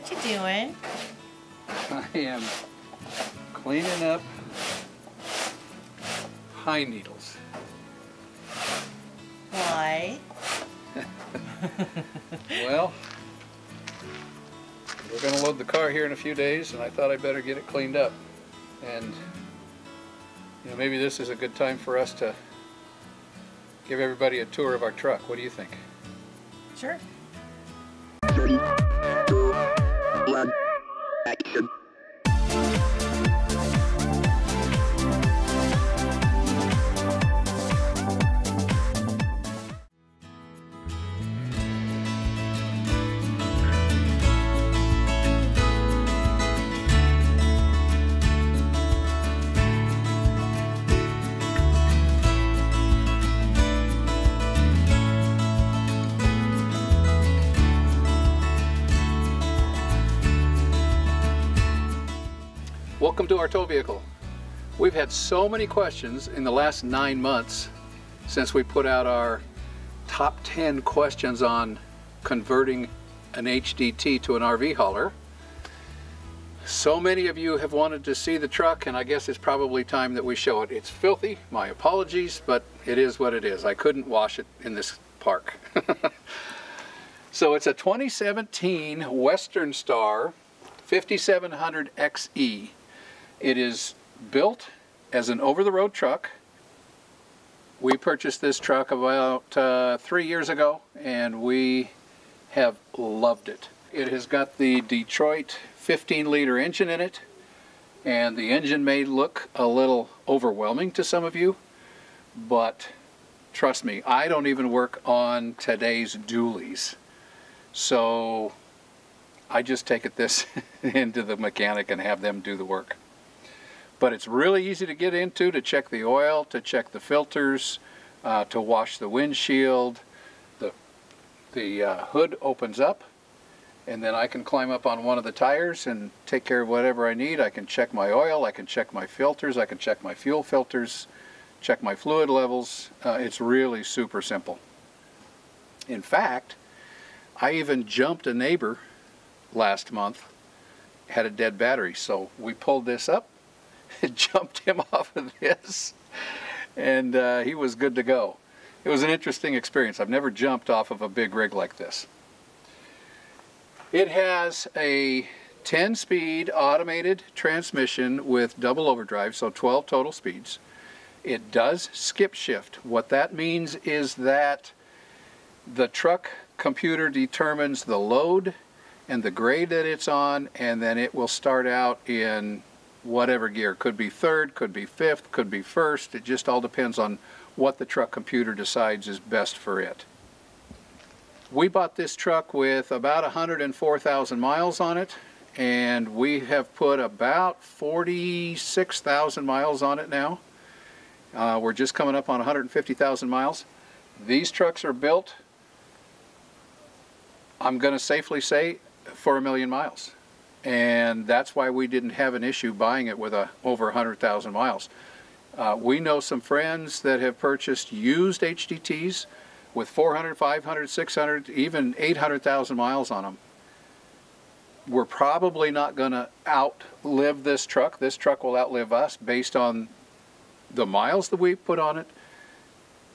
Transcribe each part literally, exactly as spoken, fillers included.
what you doing? I am cleaning up pine needles. Why? Well, we're going to load the car here in a few days, and I thought I'd better get it cleaned up. And you know, maybe this is a good time for us to give everybody a tour of our truck. What do you think? Sure. Three, two, one, action. Welcome to our tow vehicle. We've had so many questions in the last nine months since we put out our top ten questions on converting an H D T to an R V hauler. So many of you have wanted to see the truck, and I guess it's probably time that we show it. It's filthy, my apologies, but it is what it is. I couldn't wash it in this park. So it's a twenty seventeen Western Star fifty-seven hundred X E. It is built as an over-the-road truck. We purchased this truck about uh, three years ago, and we have loved it. It has got the Detroit fifteen liter engine in it, and the engine may look a little overwhelming to some of you, but trust me, I don't even work on today's dualies. So I just take it this into the mechanic and have them do the work. But it's really easy to get into, to check the oil, to check the filters, uh, to wash the windshield. The, the uh, hood opens up, and then I can climb up on one of the tires and take care of whatever I need. I can check my oil, I can check my filters, I can check my fuel filters, check my fluid levels. Uh, it's really super simple. In fact, I even jumped a neighbor last month, had a dead battery, so we pulled this up, jumped him off of this, and uh, he was good to go. It was an interesting experience. I've never jumped off of a big rig like this. It has a ten speed automated transmission with double overdrive, so twelve total speeds. It does skip shift. What that means is that the truck computer determines the load and the grade that it's on, and then it will start out in whatever gear. Could be third, could be fifth, could be first. It just all depends on what the truck computer decides is best for it. We bought this truck with about one hundred four thousand miles on it, and we have put about forty-six thousand miles on it now. Uh, we're just coming up on one hundred fifty thousand miles. These trucks are built, I'm going to safely say, for a million miles. And that's why we didn't have an issue buying it with a, over one hundred thousand miles. Uh, we know some friends that have purchased used H D Ts with four hundred, five hundred, six hundred, even eight hundred thousand miles on them. We're probably not going to outlive this truck. This truck will outlive us based on the miles that we put on it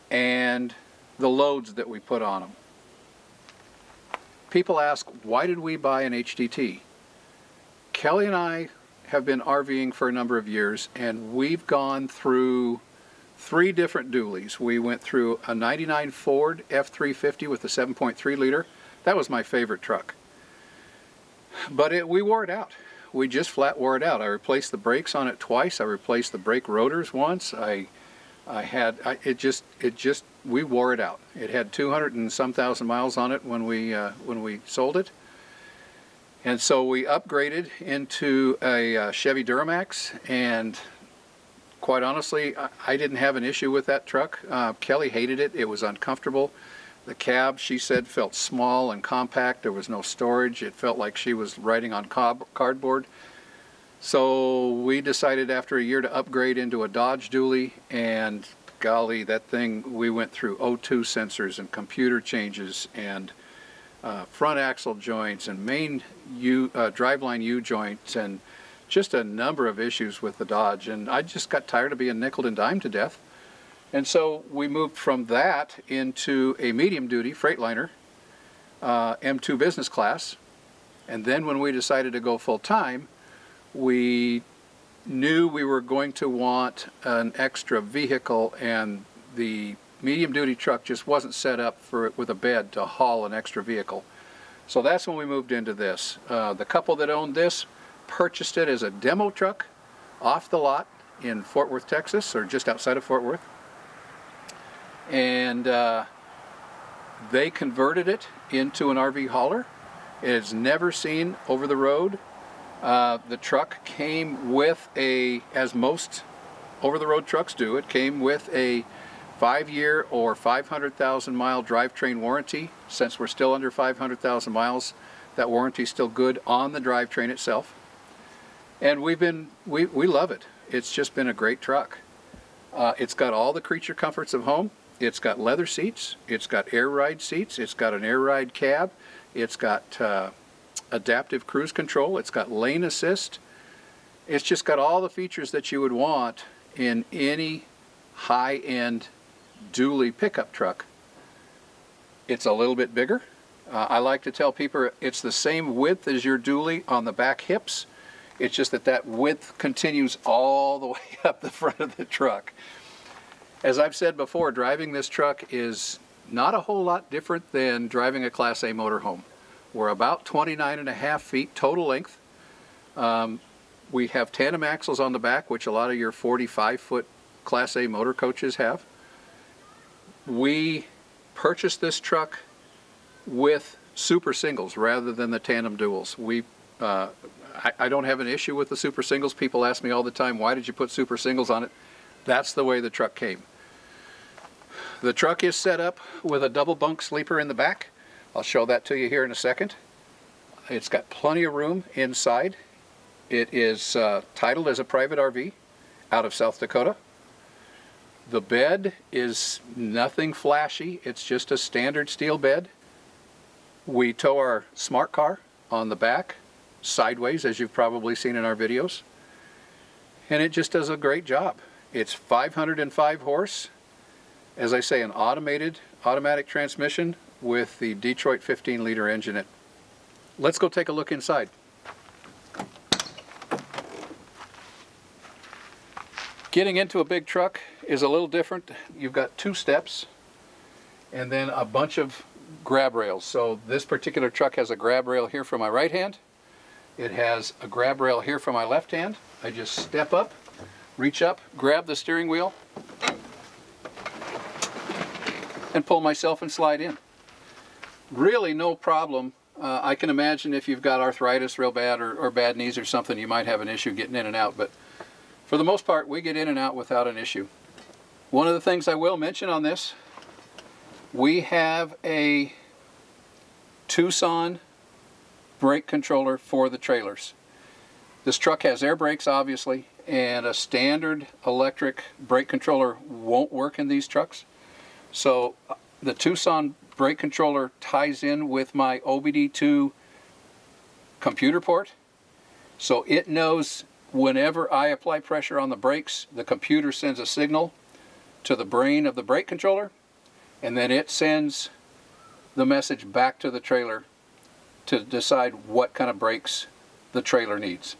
and the loads that we put on them. People ask, why did we buy an H D T? Kelly and I have been RVing for a number of years, and we've gone through three different dualies. We went through a ninety-nine Ford F three fifty with a seven point three liter. That was my favorite truck. But it, we wore it out. We just flat wore it out. I replaced the brakes on it twice. I replaced the brake rotors once. I, I had, I, it just, it just, we wore it out. It had two hundred and some thousand miles on it when we, uh, when we sold it. And so we upgraded into a uh, Chevy Duramax, and quite honestly, I, I didn't have an issue with that truck. Uh, Kelly hated it. It was uncomfortable. The cab, she said, felt small and compact. There was no storage. It felt like she was riding on cardboard. So we decided after a year to upgrade into a Dodge dually, and golly, that thing, we went through O two sensors and computer changes and uh, front axle joints and main U, uh, driveline U joints, and just a number of issues with the Dodge. And I just got tired of being nickeled and dimed to death. And so we moved from that into a medium duty Freightliner uh, M two business class. And then when we decided to go full time, we knew we were going to want an extra vehicle, and the medium duty truck just wasn't set up for it with a bed to haul an extra vehicle. So that's when we moved into this. Uh, the couple that owned this purchased it as a demo truck off the lot in Fort Worth, Texas, or just outside of Fort Worth. And uh, they converted it into an R V hauler. It is never seen over the road. Uh, the truck came with a, as most over-the-road trucks do, it came with a five-year or five hundred thousand mile drivetrain warranty. Since we're still under five hundred thousand miles, that warranty is still good on the drivetrain itself. And we've been, we, we love it. It's just been a great truck. Uh, it's got all the creature comforts of home. It's got leather seats. It's got air ride seats. It's got an air ride cab. It's got uh, adaptive cruise control. It's got lane assist. It's just got all the features that you would want in any high-end dually pickup truck. It's a little bit bigger. Uh, I like to tell people it's the same width as your dually on the back hips. It's just that that width continues all the way up the front of the truck. As I've said before, driving this truck is not a whole lot different than driving a Class A motorhome. We're about twenty-nine and a half feet total length. Um, we have tandem axles on the back, which a lot of your forty-five foot Class A motor coaches have. We purchased this truck with super singles rather than the tandem duals. We uh, I, I don't have an issue with the super singles. People ask me all the time, why did you put super singles on it? That's the way the truck came. The truck is set up with a double bunk sleeper in the back. I'll show that to you here in a second. It's got plenty of room inside. It is uh, titled as a private R V out of South Dakota. The bed is nothing flashy. It's just a standard steel bed. We tow our smart car on the back, sideways, as you've probably seen in our videos, and it just does a great job. It's five hundred and five horse, as I say, an automated automatic transmission with the Detroit fifteen liter engine in it. Let's go take a look inside. Getting into a big truck is a little different. You've got two steps and then a bunch of grab rails. So this particular truck has a grab rail here for my right hand. It has a grab rail here for my left hand. I just step up, reach up, grab the steering wheel, and pull myself and slide in. Really no problem. Uh, I can imagine if you've got arthritis real bad or, or bad knees or something, you might have an issue getting in and out. But for the most part, we get in and out without an issue. One of the things I will mention on this, we have a Tucson brake controller for the trailers. This truck has air brakes, obviously, and a standard electric brake controller won't work in these trucks. So the Tucson brake controller ties in with my O B D two computer port, so it knows whenever I apply pressure on the brakes, the computer sends a signal to the brain of the brake controller, and then it sends the message back to the trailer to decide what kind of brakes the trailer needs.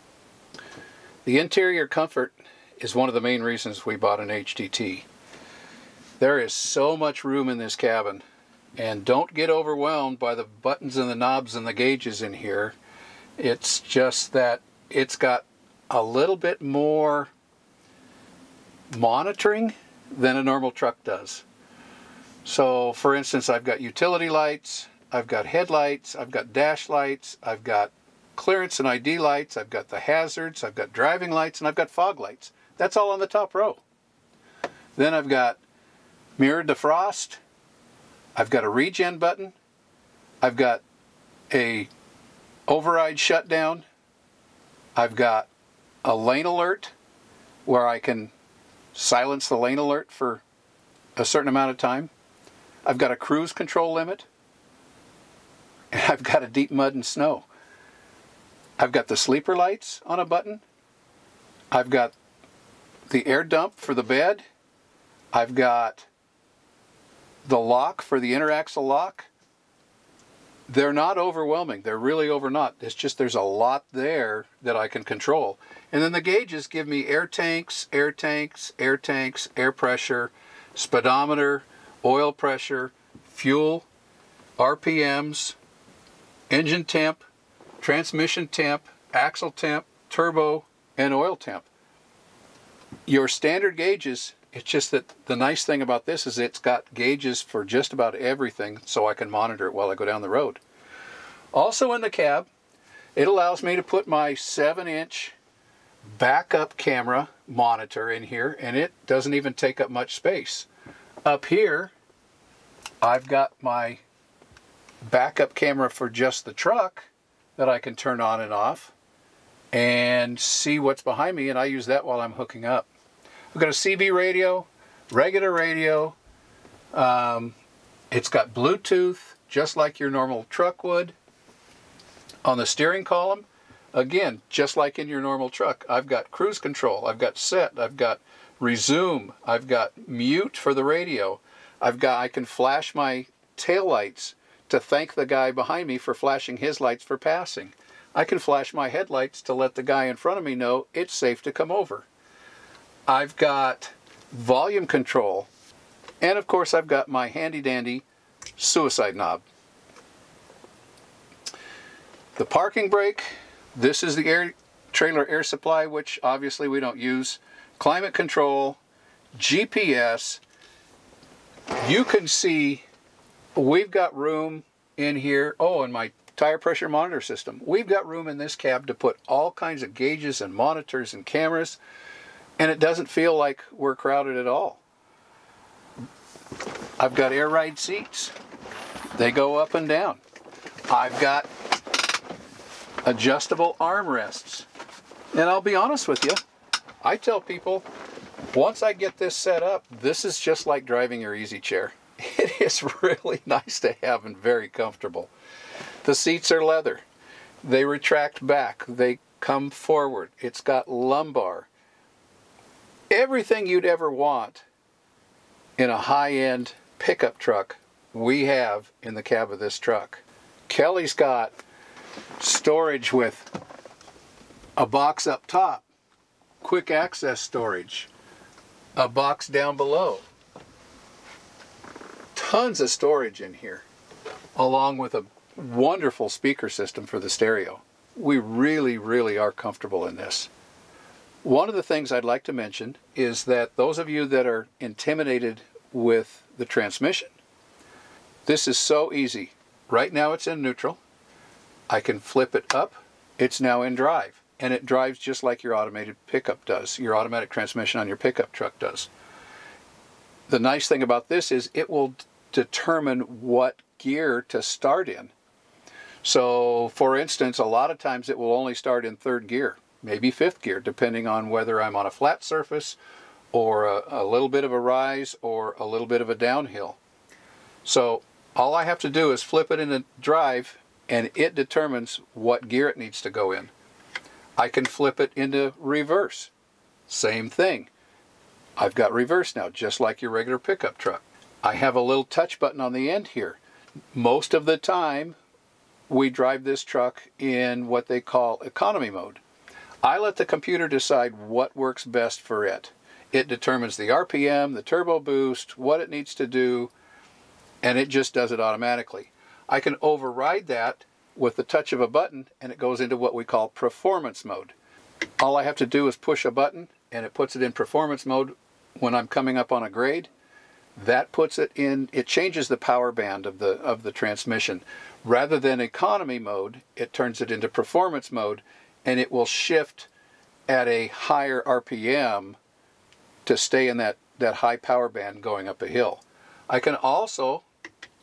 The interior comfort is one of the main reasons we bought an H D T. There is so much room in this cabin, and don't get overwhelmed by the buttons and the knobs and the gauges in here. It's just that it's got a little bit more monitoring than a normal truck does. So for instance, I've got utility lights, I've got headlights, I've got dash lights, I've got clearance and I D lights, I've got the hazards, I've got driving lights, and I've got fog lights. That's all on the top row. Then I've got mirror defrost, I've got a regen button, I've got a override shutdown, I've got a lane alert where I can silence the lane alert for a certain amount of time. I've got a cruise control limit, I've got a deep mud and snow. I've got the sleeper lights on a button. I've got the air dump for the bed. I've got the lock for the interaxle lock. They're not overwhelming. They're really over not. It's just there's a lot there that I can control. And then the gauges give me air tanks, air tanks, air tanks, air pressure, speedometer, oil pressure, fuel, R P Ms, engine temp, transmission temp, axle temp, turbo, and oil temp. Your standard gauges, it's just that the nice thing about this is it's got gauges for just about everything, so I can monitor it while I go down the road. Also in the cab, it allows me to put my seven inch backup camera monitor in here, and it doesn't even take up much space. Up here, I've got my backup camera for just the truck that I can turn on and off and see what's behind me, and I use that while I'm hooking up. We've got a C B radio, regular radio, um, it's got Bluetooth, just like your normal truck would. On the steering column, again, just like in your normal truck, I've got cruise control, I've got set, I've got resume, I've got mute for the radio, I've got, I can flash my taillights to thank the guy behind me for flashing his lights for passing. I can flash my headlights to let the guy in front of me know it's safe to come over. I've got volume control, and of course I've got my handy dandy suicide knob. The parking brake, this is the air, trailer air supply, which obviously we don't use. Climate control, G P S. You can see we've got room in here. Oh, and my tire pressure monitor system. We've got room in this cab to put all kinds of gauges and monitors and cameras. And it doesn't feel like we're crowded at all. I've got air ride seats. They go up and down. I've got adjustable armrests. And I'll be honest with you, I tell people, once I get this set up, this is just like driving your easy chair. It is really nice to have and very comfortable. The seats are leather. They retract back. They come forward. It's got lumbar. Everything you'd ever want in a high-end pickup truck, we have in the cab of this truck. Kelly's got storage with a box up top, quick access storage, a box down below. Tons of storage in here, along with a wonderful speaker system for the stereo. We really, really are comfortable in this. One of the things I'd like to mention is that those of you that are intimidated with the transmission, this is so easy. Right now it's in neutral. I can flip it up. It's now in drive, and it drives just like your automated pickup does, your automatic transmission on your pickup truck does. The nice thing about this is it will determine what gear to start in. So, for instance, a lot of times it will only start in third gear. Maybe fifth gear, depending on whether I'm on a flat surface or a, a little bit of a rise or a little bit of a downhill. So all I have to do is flip it into drive, and it determines what gear it needs to go in. I can flip it into reverse. Same thing. I've got reverse now, just like your regular pickup truck. I have a little touch button on the end here. Most of the time, we drive this truck in what they call economy mode. I let the computer decide what works best for it. It determines the R P M, the turbo boost, what it needs to do, and it just does it automatically. I can override that with the touch of a button, and it goes into what we call performance mode. All I have to do is push a button, and it puts it in performance mode when I'm coming up on a grade. That puts it in, it changes the power band of the, of the transmission. Rather than economy mode, it turns it into performance mode, and it will shift at a higher R P M to stay in that, that high power band going up a hill. I can also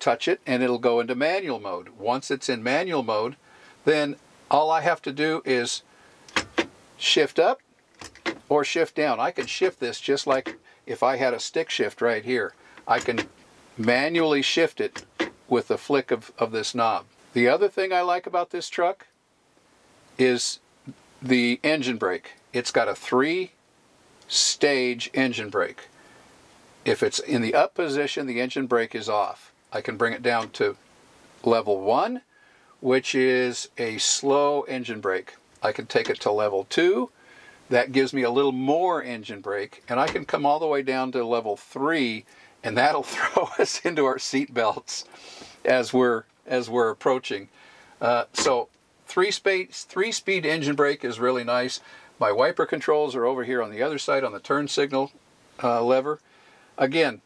touch it, and it'll go into manual mode. Once it's in manual mode, then all I have to do is shift up or shift down. I can shift this just like if I had a stick shift right here. I can manually shift it with the flick of, of this knob. The other thing I like about this truck is the engine brake. It's got a three-stage engine brake. If it's in the up position, the engine brake is off. I can bring it down to level one, which is a slow engine brake. I can take it to level two. That gives me a little more engine brake, and I can come all the way down to level three, and that'll throw us into our seat belts as we're as we're approaching. Uh, so three space, three speed engine brake is really nice. My wiper controls are over here on the other side on the turn signal uh, lever. Again,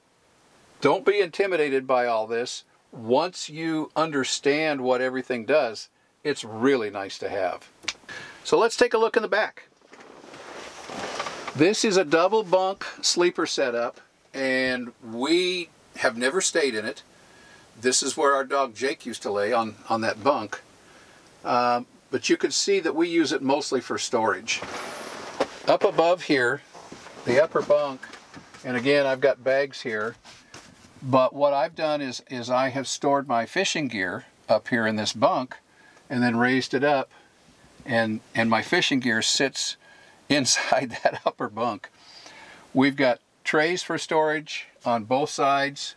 don't be intimidated by all this. Once you understand what everything does, it's really nice to have. So let's take a look in the back. This is a double bunk sleeper setup, and we have never stayed in it. This is where our dog Jake used to lay on, on that bunk. Um, but you can see that we use it mostly for storage. Up above here, the upper bunk, and again, I've got bags here, but what I've done is, is I have stored my fishing gear up here in this bunk and then raised it up, and, and my fishing gear sits inside that upper bunk. We've got trays for storage on both sides.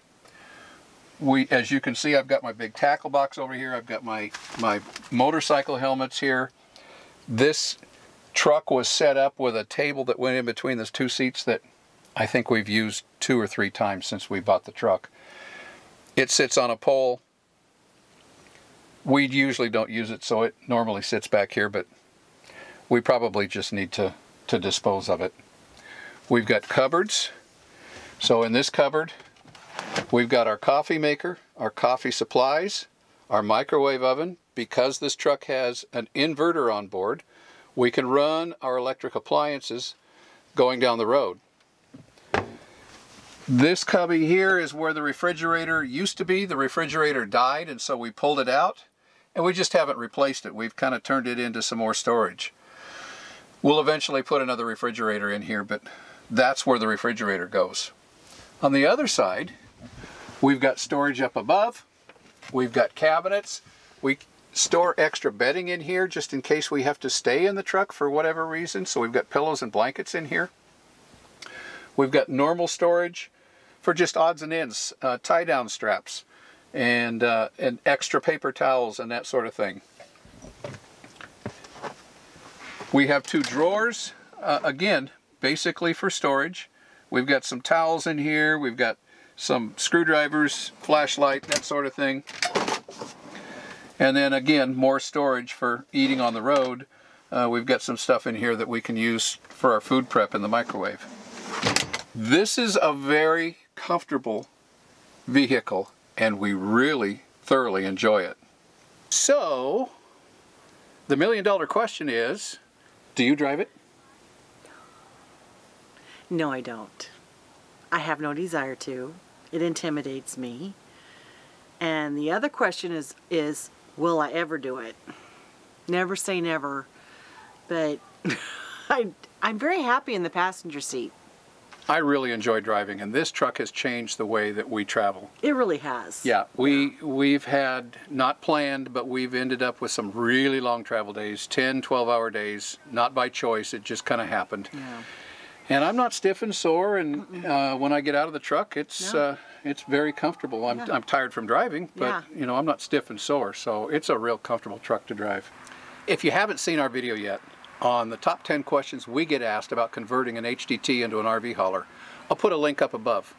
We, as you can see, I've got my big tackle box over here. I've got my, my motorcycle helmets here. This truck was set up with a table that went in between those two seats that I think we've used two or three times since we bought the truck. It sits on a pole. We usually don't use it, so it normally sits back here, but we probably just need to, to dispose of it. We've got cupboards. So in this cupboard, we've got our coffee maker, our coffee supplies, our microwave oven. Because this truck has an inverter on board, we can run our electric appliances going down the road. This cubby here is where the refrigerator used to be. The refrigerator died, and so we pulled it out, and we just haven't replaced it. We've kind of turned it into some more storage. We'll eventually put another refrigerator in here, but that's where the refrigerator goes. On the other side, we've got storage up above. We've got cabinets. We store extra bedding in here just in case we have to stay in the truck for whatever reason. So we've got pillows and blankets in here. We've got normal storage for just odds and ends, uh, tie-down straps and, uh, and extra paper towels and that sort of thing. We have two drawers, uh, again, basically for storage. We've got some towels in here. We've got some screwdrivers, flashlight, that sort of thing. And then again, more storage for eating on the road. Uh, we've got some stuff in here that we can use for our food prep in the microwave. This is a very comfortable vehicle, and we really thoroughly enjoy it. So, the million dollar question is, do you drive it? No, I don't. I have no desire to. It intimidates me. And the other question is, is will I ever do it? Never say never, but I, I'm very happy in the passenger seat. I really enjoy driving, and this truck has changed the way that we travel. It really has. Yeah, we, yeah. we've had, not planned, but we've ended up with some really long travel days, ten, twelve hour days, not by choice, it just kind of happened. Yeah. And I'm not stiff and sore, and uh, when I get out of the truck, it's no. uh, it's very comfortable. I'm, yeah. I'm tired from driving, but yeah. you know, I'm not stiff and sore, so it's a real comfortable truck to drive. If you haven't seen our video yet on the top ten questions we get asked about converting an H D T into an R V hauler, I'll put a link up above.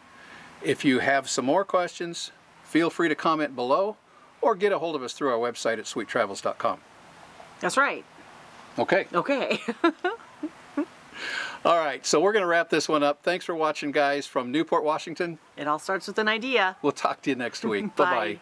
If you have some more questions, feel free to comment below or get a hold of us through our website at suite travels dot com. That's right. Okay. Okay. All right, so we're going to wrap this one up. Thanks for watching, guys, from Newport, Washington. It all starts with an idea. We'll talk to you next week. Bye-bye.